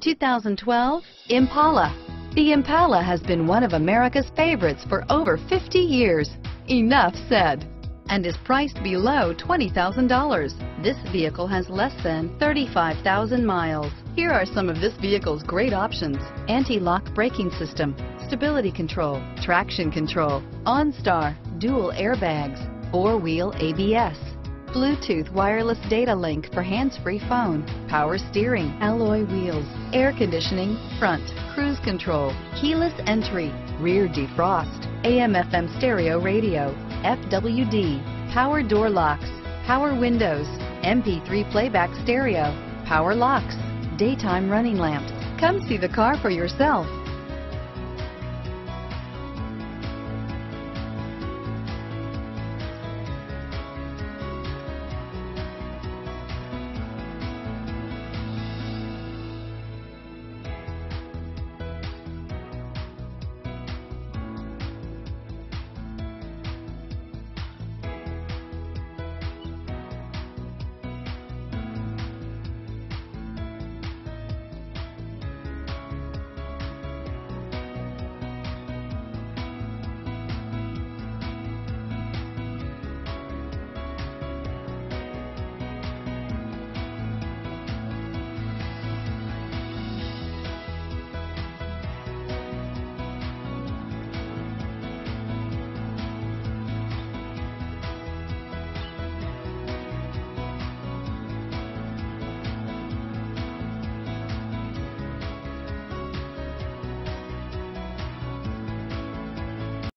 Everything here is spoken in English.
2012 Impala. The Impala has been one of America's favorites for over 50 years. Enough said. And is priced below $20,000. This vehicle has less than 35,000 miles. Here are some of this vehicle's great options: anti-lock braking system, stability control, traction control, OnStar, dual airbags, four-wheel ABS, Bluetooth wireless data link for hands-free phone, power steering, alloy wheels, air conditioning, front, cruise control, keyless entry, rear defrost, AM/FM stereo radio, FWD, power door locks, power windows, MP3 playback stereo, power locks, daytime running lamps. Come see the car for yourself.